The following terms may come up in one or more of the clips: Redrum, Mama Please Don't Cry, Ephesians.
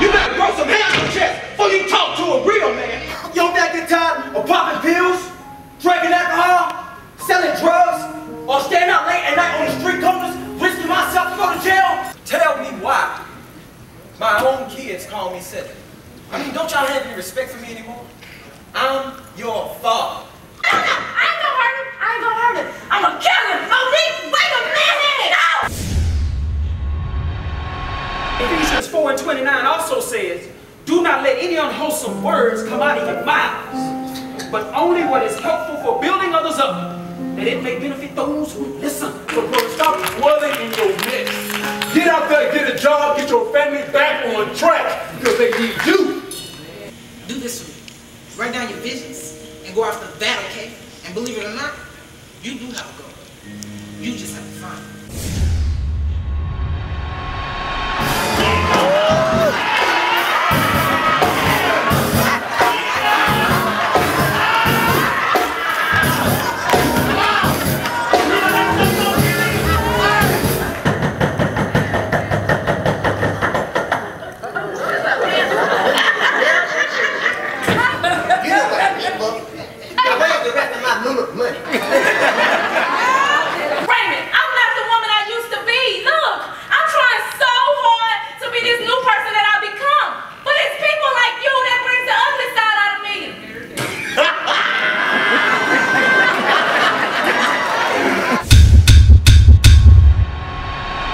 You better grow some hair on your chest before you talk to a real man. You don't get tired of popping pills, drinking alcohol, selling drugs, or staying out late at night on the street corners, risking myself to go to jail? Tell me why my own kids call me Cedric. I mean, don't y'all have any respect for me anymore? I'm your father. Ephesians 4:29 also says, do not let any unwholesome words come out of your mouths, but only what is helpful for building others up, that it may benefit those who listen. But stop dwelling in your midst. Get out there, get a job, get your family back on track, because they need you. Do this one. Write down your visions and go after that, okay? And believe it or not, you do have a goal. You just have to find it.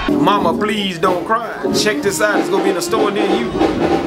Mama, please don't cry. Check this out. It's gonna be in the store near you.